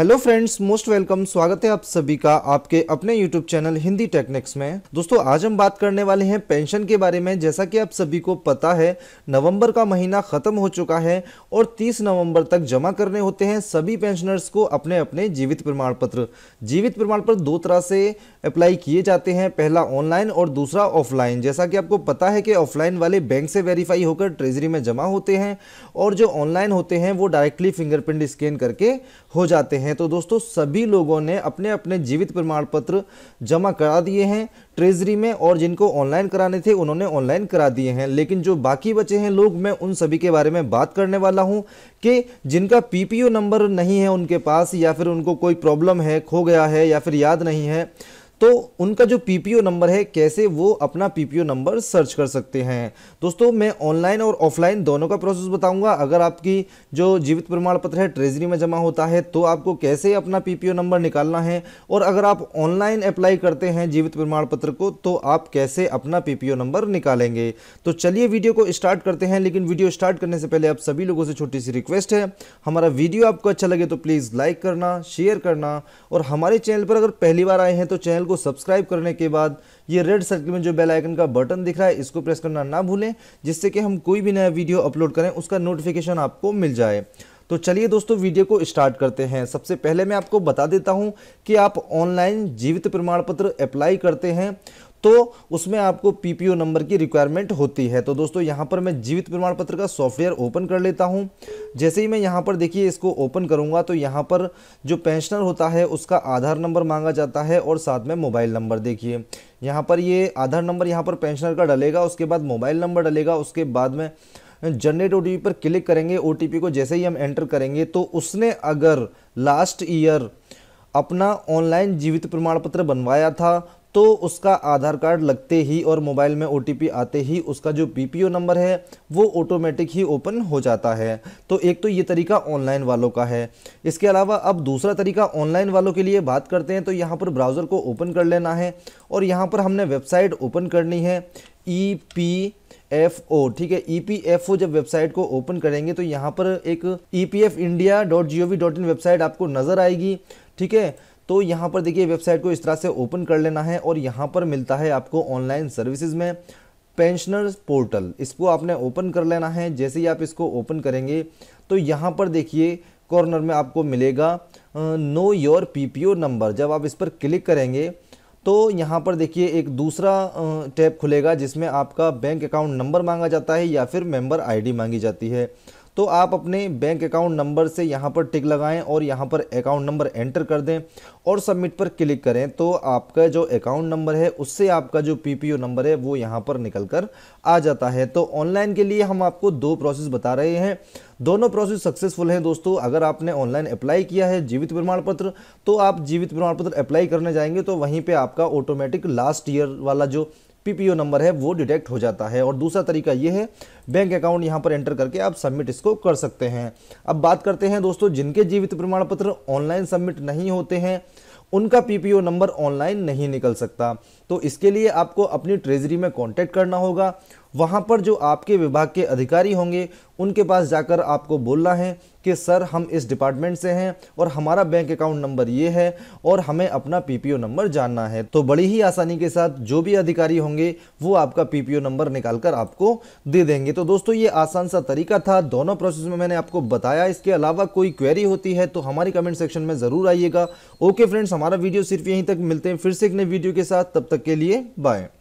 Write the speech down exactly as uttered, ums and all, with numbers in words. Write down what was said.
Hello friends, most welcome. स्वागत है आप सभी का आपके अपने यूट्यूब चैनल हिंदी टेक्निक्स में। दोस्तों, आज हम बात करने वाले हैं पेंशन के बारे में। जैसा कि आप सभी को पता है, नवंबर का महीना ख़त्म हो चुका है और तीस नवंबर तक जमा करने होते हैं सभी पेंशनर्स को अपने अपने जीवित प्रमाण पत्र। जीवित प्रमाण पत्र दो तरह से अप्लाई किए जाते हैं, पहला ऑनलाइन और दूसरा ऑफलाइन। जैसा कि आपको पता है कि ऑफलाइन वाले बैंक से वेरीफाई होकर ट्रेजरी में जमा होते हैं और जो ऑनलाइन होते हैं वो डायरेक्टली फिंगरप्रिंट स्कैन करके हो जाते हैं हैं। तो दोस्तों, सभी लोगों ने अपने अपने जीवित प्रमाण पत्र जमा करा दिए हैं ट्रेजरी में, और जिनको ऑनलाइन कराने थे उन्होंने ऑनलाइन करा दिए हैं। लेकिन जो बाकी बचे हैं लोग, मैं उन सभी के बारे में बात करने वाला हूं कि जिनका पीपीओ नंबर नहीं है उनके पास, या फिर उनको कोई प्रॉब्लम है, खो गया है या फिर याद नहीं है, तो उनका जो पीपीओ नंबर है कैसे वो अपना पीपीओ नंबर सर्च कर सकते हैं। दोस्तों, मैं ऑनलाइन और ऑफलाइन दोनों का प्रोसेस बताऊंगा। अगर आपकी जो जीवित प्रमाण पत्र है ट्रेजरी में जमा होता है तो आपको कैसे अपना पीपीओ नंबर निकालना है, और अगर आप ऑनलाइन अप्लाई करते हैं जीवित प्रमाण पत्र को तो आप कैसे अपना पीपीओ नंबर निकालेंगे। तो चलिए वीडियो को स्टार्ट करते हैं। लेकिन वीडियो स्टार्ट करने से पहले आप सभी लोगों से छोटी सी रिक्वेस्ट है, हमारा वीडियो आपको अच्छा लगे तो प्लीज़ लाइक करना, शेयर करना, और हमारे चैनल पर अगर पहली बार आए हैं तो चैनल को सब्सक्राइब करने के बाद ये रेड सर्कल में जो बेल आइकन का बटन दिख रहा है इसको प्रेस करना ना भूलें, जिससे कि हम कोई भी नया वीडियो अपलोड करें उसका नोटिफिकेशन आपको मिल जाए। तो चलिए दोस्तों, वीडियो को स्टार्ट करते हैं। सबसे पहले मैं आपको बता देता हूं कि आप ऑनलाइन जीवित प्रमाण पत्र अप्लाई करते हैं तो उसमें आपको पीपीओ नंबर की रिक्वायरमेंट होती है। तो दोस्तों, यहाँ पर मैं जीवित प्रमाण पत्र का सॉफ्टवेयर ओपन कर लेता हूँ। जैसे ही मैं यहाँ पर देखिए इसको ओपन करूँगा तो यहाँ पर जो पेंशनर होता है उसका आधार नंबर मांगा जाता है और साथ में मोबाइल नंबर। देखिए यहाँ पर ये आधार नंबर यहाँ पर पेंशनर का डलेगा, उसके बाद मोबाइल नंबर डलेगा, उसके बाद में जनरेट ओ टी पी पर क्लिक करेंगे। ओ टी पी को जैसे ही हम एंटर करेंगे तो उसने अगर लास्ट ईयर अपना ऑनलाइन जीवित प्रमाण पत्र बनवाया था तो उसका आधार कार्ड लगते ही और मोबाइल में ओटीपी आते ही उसका जो पीपीओ नंबर है वो ऑटोमेटिक ही ओपन हो जाता है। तो एक तो ये तरीका ऑनलाइन वालों का है। इसके अलावा अब दूसरा तरीका ऑनलाइन वालों के लिए बात करते हैं। तो यहाँ पर ब्राउज़र को ओपन कर लेना है और यहाँ पर हमने वेबसाइट ओपन करनी है ई पी एफ ओ। ठीक है, ई पी एफ ओ जब वेबसाइट को ओपन करेंगे तो यहाँ पर एक E P F India dot G O V dot in website आपको नज़र आएगी। ठीक है, तो यहाँ पर देखिए वेबसाइट को इस तरह से ओपन कर लेना है और यहाँ पर मिलता है आपको ऑनलाइन सर्विसेज में पेंशनर्स पोर्टल, इसको आपने ओपन कर लेना है। जैसे ही आप इसको ओपन करेंगे तो यहाँ पर देखिए कॉर्नर में आपको मिलेगा नो योर पीपीओ नंबर। जब आप इस पर क्लिक करेंगे तो यहाँ पर देखिए एक दूसरा टैब खुलेगा जिसमें आपका बैंक अकाउंट नंबर मांगा जाता है या फिर मेंबर आईडी मांगी जाती है। तो आप अपने बैंक अकाउंट नंबर से यहाँ पर टिक लगाएं और यहाँ पर अकाउंट नंबर एंटर कर दें और सबमिट पर क्लिक करें तो आपका जो अकाउंट नंबर है उससे आपका जो पीपीओ नंबर है वो यहाँ पर निकल कर आ जाता है। तो ऑनलाइन के लिए हम आपको दो प्रोसेस बता रहे हैं, दोनों प्रोसेस सक्सेसफुल हैं। दोस्तों, अगर आपने ऑनलाइन अप्लाई किया है जीवित प्रमाण पत्र तो आप जीवित प्रमाण पत्र अप्लाई करने जाएंगे तो वहीं पर आपका ऑटोमेटिक लास्ट ईयर वाला जो पीपीओ नंबर है वो डिटेक्ट हो जाता है। और दूसरा तरीका ये है, बैंक अकाउंट यहाँ पर एंटर करके आप सबमिट इसको कर सकते हैं। अब बात करते हैं दोस्तों, जिनके जीवित प्रमाण पत्र ऑनलाइन सबमिट नहीं होते हैं उनका पीपीओ नंबर ऑनलाइन नहीं निकल सकता। तो इसके लिए आपको अपनी ट्रेजरी में कांटेक्ट करना होगा। वहाँ पर जो आपके विभाग के अधिकारी होंगे उनके पास जाकर आपको बोलना है कि सर, हम इस डिपार्टमेंट से हैं और हमारा बैंक अकाउंट नंबर ये है और हमें अपना पीपीओ नंबर जानना है। तो बड़ी ही आसानी के साथ जो भी अधिकारी होंगे वो आपका पीपीओ नंबर निकालकर आपको दे देंगे। तो दोस्तों, ये आसान सा तरीका था, दोनों प्रोसेस में मैंने आपको बताया। इसके अलावा कोई क्वेरी होती है तो हमारी कमेंट सेक्शन में ज़रूर आइएगा। ओके फ्रेंड्स, हमारा वीडियो सिर्फ यहीं तक। मिलते हैं फिर से एक नए वीडियो के साथ, तब तक के लिए बाय।